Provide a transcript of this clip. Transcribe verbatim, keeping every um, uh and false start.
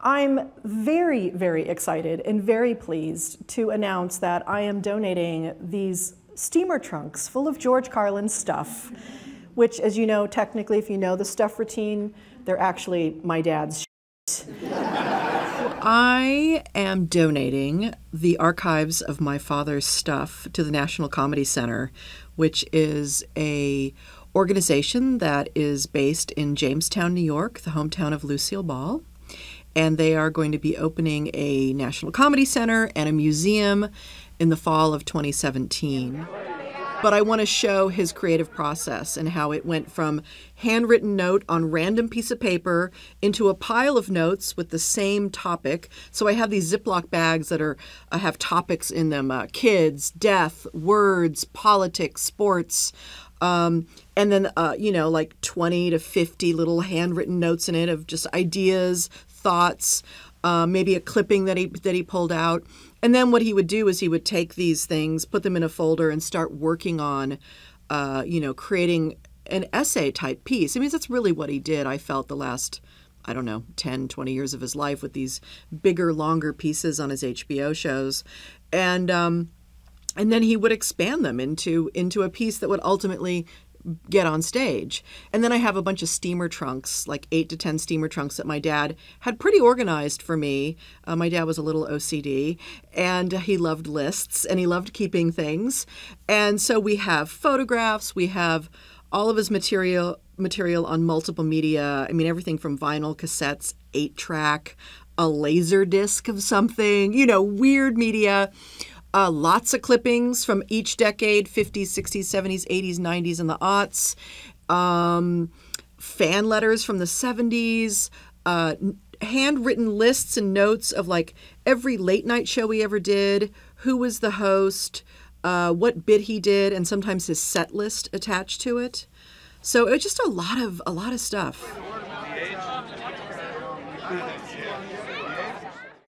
I'm very, very excited and very pleased to announce that I am donating these steamer trunks full of George Carlin stuff, which, as you know, technically, if you know the stuff routine, they're actually my dad's shit. I am donating the archives of my father's stuff to the National Comedy Center, which is a organization that is based in Jamestown, New York, the hometown of Lucille Ball. And they are going to be opening a National Comedy Center and a museum in the fall of twenty seventeen. But I want to show his creative process and how it went from handwritten note on random piece of paper into a pile of notes with the same topic. So I have these Ziploc bags that are uh, have topics in them, uh, kids, death, words, politics, sports. Um, and then, uh, you know, like twenty to fifty little handwritten notes in it of just ideas, thoughts, uh, maybe a clipping that he, that he pulled out. And then what he would do is he would take these things, put them in a folder, and start working on, uh, you know, creating an essay-type piece. I mean, that's really what he did, I felt, the last, I don't know, ten, twenty years of his life with these bigger, longer pieces on his H B O shows. And um, and then he would expand them into into a piece that would ultimately get on stage. And then I have a bunch of steamer trunks, like eight to ten steamer trunks that my dad had pretty organized for me. Uh, my dad was a little O C D, and he loved lists, and he loved keeping things. And so we have photographs, we have all of his material material on multiple media. I mean, everything from vinyl, cassettes, eight track, a laser disc of something, you know, weird media. Uh, lots of clippings from each decade, fifties, sixties, seventies, eighties, nineties, and the aughts. Um, fan letters from the seventies. Uh, handwritten lists and notes of, like, every late night show we ever did, who was the host, uh, what bit he did, and sometimes his set list attached to it. So it was just a lot of, a lot of stuff.